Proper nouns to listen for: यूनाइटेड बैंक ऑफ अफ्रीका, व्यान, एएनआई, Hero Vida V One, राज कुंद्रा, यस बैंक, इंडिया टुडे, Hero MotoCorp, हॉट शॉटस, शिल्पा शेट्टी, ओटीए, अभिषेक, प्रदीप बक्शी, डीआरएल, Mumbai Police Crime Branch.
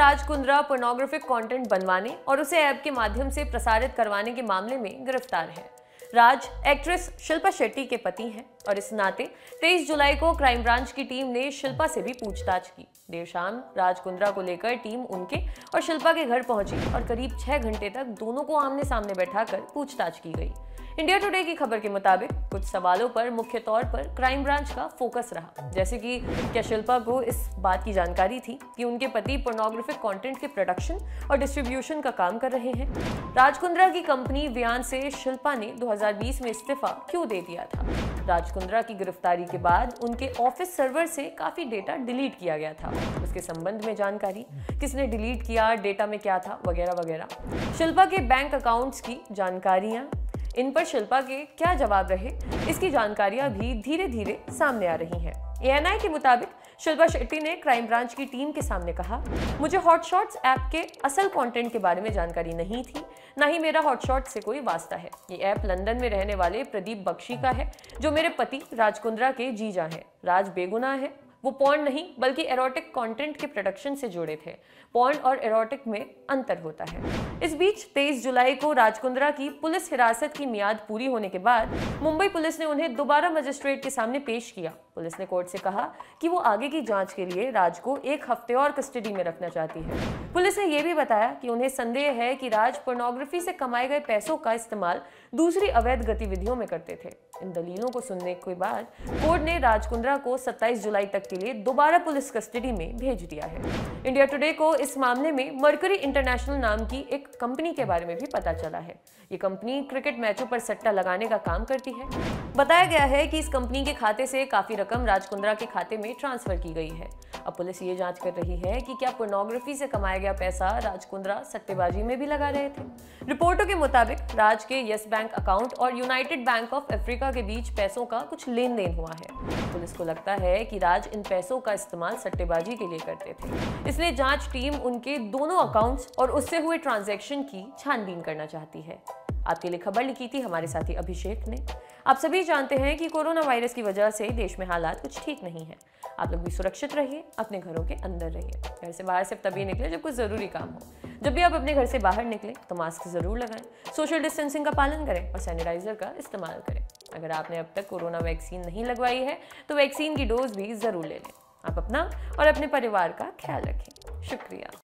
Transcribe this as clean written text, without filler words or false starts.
राज कुंद्रा pornographic content बनवाने और उसे ऐप के माध्यम से प्रसारित करवाने के मामले में गिरफ्तार है। राज एक्ट्रेस शिल्पा शेट्टी के पति हैं और इस नाते 23 जुलाई को क्राइम ब्रांच की टीम ने शिल्पा से भी पूछताछ की। देर शाम राज कुंद्रा को लेकर टीम उनके और शिल्पा के घर पहुंची और करीब 6 घंटे तक दोनों को आमने सामने बैठाकर पूछताछ की गई। इंडिया टुडे की खबर के मुताबिक कुछ सवालों पर मुख्य तौर पर क्राइम ब्रांच का फोकस रहा, जैसे कि क्या शिल्पा को इस बात की जानकारी थी कि उनके पति पोर्नोग्राफिक कंटेंट के प्रोडक्शन और डिस्ट्रीब्यूशन का काम कर रहे हैं। राज कुंद्रा की कंपनी व्यान से शिल्पा ने 2020 में इस्तीफा क्यों दे दिया था। राज कुंद्रा की गिरफ्तारी के बाद उनके ऑफिस सर्वर से काफी डेटा डिलीट किया गया था, उसके संबंध में जानकारी, किसने डिलीट किया, डेटा में क्या था, वगैरह वगैरह। शिल्पा के बैंक अकाउंट्स की जानकारियां, इन पर शिल्पा के क्या जवाब रहे, इसकी जानकारियां भी धीरे धीरे सामने आ रही हैं। एएनआई के मुताबिक शिल्पा शेट्टी ने क्राइम ब्रांच की टीम के सामने कहा, मुझे हॉट शॉटस ऐप के असल कंटेंट के बारे में जानकारी नहीं थी, ना ही मेरा हॉट शॉटस से कोई वास्ता है। ये ऐप लंदन में रहने वाले प्रदीप बक्शी का है, जो मेरे पति राज कुंद्रा के जीजा हैं। राज बेगुनाह है, वो पॉर्न नहीं बल्कि एरोटिक कंटेंट के प्रोडक्शन से जुड़े थे। पॉर्न और एरोटिक में अंतर होता है। इस बीच 23 जुलाई को राज कुंद्रा की पुलिस हिरासत की मियाद पूरी होने के बाद मुंबई पुलिस ने उन्हें दोबारा मजिस्ट्रेट के सामने पेश किया। पुलिस ने कोर्ट से कहा कि वो आगे की जांच के लिए राज को 1 हफ्ते और कस्टडी में रखना चाहती है। पुलिस ने यह भी बताया कि उन्हें संदेह है कि राज पोर्नोग्राफी से कमाए गए पैसों का इस्तेमाल दूसरी अवैध गतिविधियों में करते थे। इन दलीलों को सुनने के बाद कोर्ट ने राज कुंद्रा को 27 जुलाई तक के लिए दोबारा पुलिस कस्टडी में भेज दिया है। इंडिया टुडे को इस मामले में मर्करी इंटरनेशनल नाम की एक कंपनी के बारे में भी पता चला है। ये कंपनी क्रिकेट मैचों पर सट्टा लगाने का काम करती है। बताया गया है कि इस कंपनी के खाते से काफी रकम राज कुंद्रा के खाते में ट्रांसफर की गई है। अब पुलिस ये जांच कर रही है कि क्या पोर्नोग्राफी से कमाया गया पैसा राज कुंद्रा सट्टेबाजी में भी लगा रहे थे। रिपोर्टों के मुताबिक राज के यस बैंक अकाउंट और यूनाइटेड बैंक ऑफ अफ्रीका के बीच पैसों का कुछ लेन देन हुआ है। पुलिस को लगता है कि राज इन पैसों का इस्तेमाल सट्टेबाजी के लिए करते थे, इसलिए जांच टीम उनके दोनों अकाउंट्स और उससे हुए ट्रांजैक्शन की छानबीन करना चाहती है। आपके लिए खबर लिखी थी हमारे साथी अभिषेक ने। आप सभी जानते हैं कि कोरोना वायरस की वजह से देश में हालात कुछ ठीक नहीं है। आप लोग भी सुरक्षित रहिए, अपने घरों के अंदर रहिए। घर से बाहर सिर्फ तभी निकले जब कुछ जरूरी काम हो। जब भी आप अपने घर से बाहर निकले तो मास्क जरूर लगाएं, सोशल डिस्टेंसिंग का पालन करें और सैनिटाइजर का इस्तेमाल करें। अगर आपने अब तक कोरोना वैक्सीन नहीं लगवाई है तो वैक्सीन की डोज भी जरूर ले लें। आप अपना और अपने परिवार का ख्याल रखें। शुक्रिया।